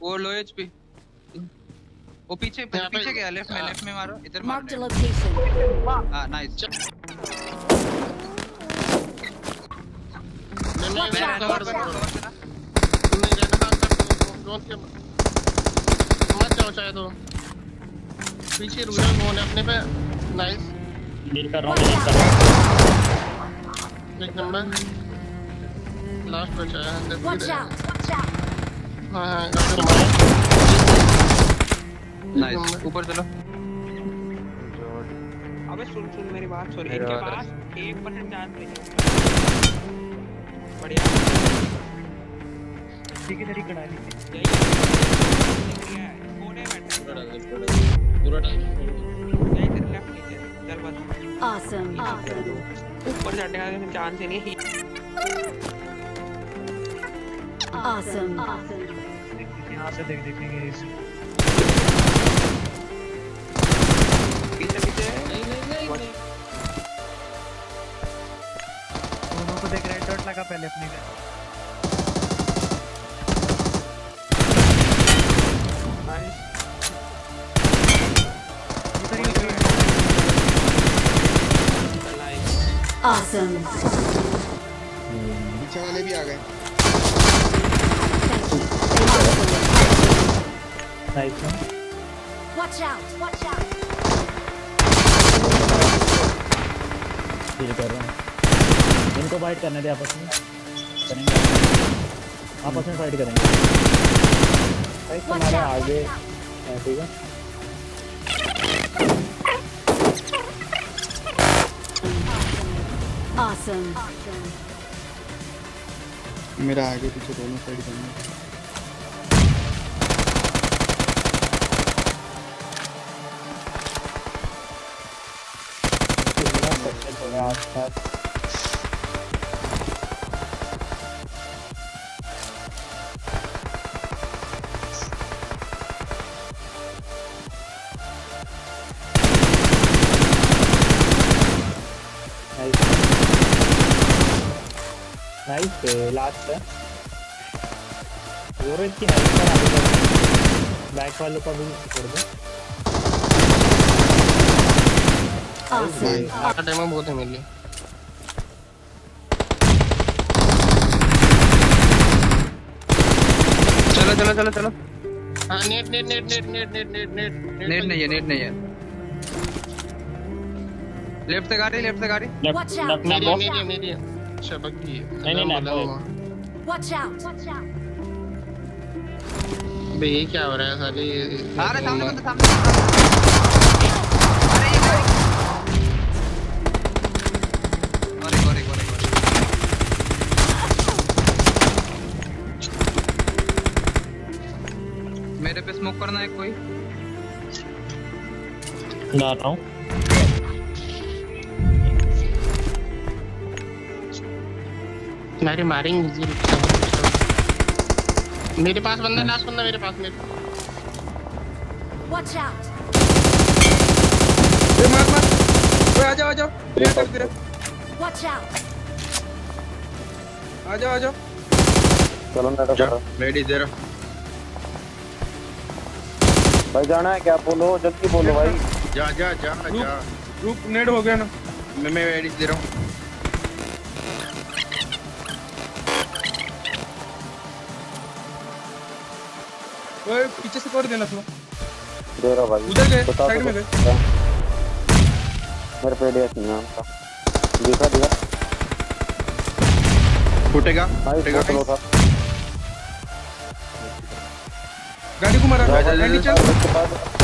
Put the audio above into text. वो लो एचपी, वो पीछे पीछे गया, लेफ्ट में मारो, इधर मार्क द लोकेशन। हां नाइस, मैं कवर करूंगा, मैं जाना काम करता हूं, ड्रोन के मत जाओ, चाहे तो पीछे रुला गोल अपने पे। नाइस, मेरे का राउंड एक नंबर लास्ट बचा है। हां नाइस, ऊपर चलो। अबे सुन सुन मेरी बात, सॉरी इनके पास 1% चांस है। बढ़िया ठीक है, तरीका डाल दी है, कोने बैठा पूरा टाइम ऊपर जाने का चांस ही नहीं है। यहाँ से देख देखेंगे दोनों को, देख रेड डॉट लगा पहले अपने का। awesome पीछे वाले भी आ गए। Nice, watch out, watch out, ये कर रहा हूं, इनको फाइट करने दे आपस में, करेंगे आपस में फाइट करेंगे। भाई तुम्हारे आगे ठीक है, awesome, मेरा आगे पीछे दोनों साइड करना है। नाइस लास्ट है, और इसकी बैक वालों का भी छोड़ दो। आधा टाइम बहुत है मेरे लिए। चलो चलो चलो चलो। हां net net net net net net net net net नहीं है, नेट नहीं है। लेफ्ट से गाड़ी, लेफ्ट से गाड़ी, मेरी मेरी शबक की है। नहीं नहीं नहीं, वॉच आउट, वॉच आउट। बे क्या हो रहा है साले? अरे सामने बंदा, सामने, अरे गोरे गोरे गोरे। मेरे पे स्मोक करना है कोई, ला रहा हूं। अरे मारेंगे, मेरे पास बंदा, लास्ट बंदा मेरे पास। मेरे वॉच आउट, मार मार, ओए आ जाओ आ जाओ, वॉच आउट, आ जाओ आ जाओ। चलो ना डॉक्टर, रेडी दे रहा भाई, जाना है क्या? बोलो जल्दी बोलो भाई, जा जा जा जा। रुक, नेट हो गया ना, मैं रेडी दे रहा हूं। ओए पीछे से कर देना थोड़ा, दे रहा भाई। उधर गए, साइड में गए, मेरे पे दिया नाम का, दिखा दिया, फूटेगा फूटेगा। चलो था, गाड़ी को मारा, गाड़ी चल।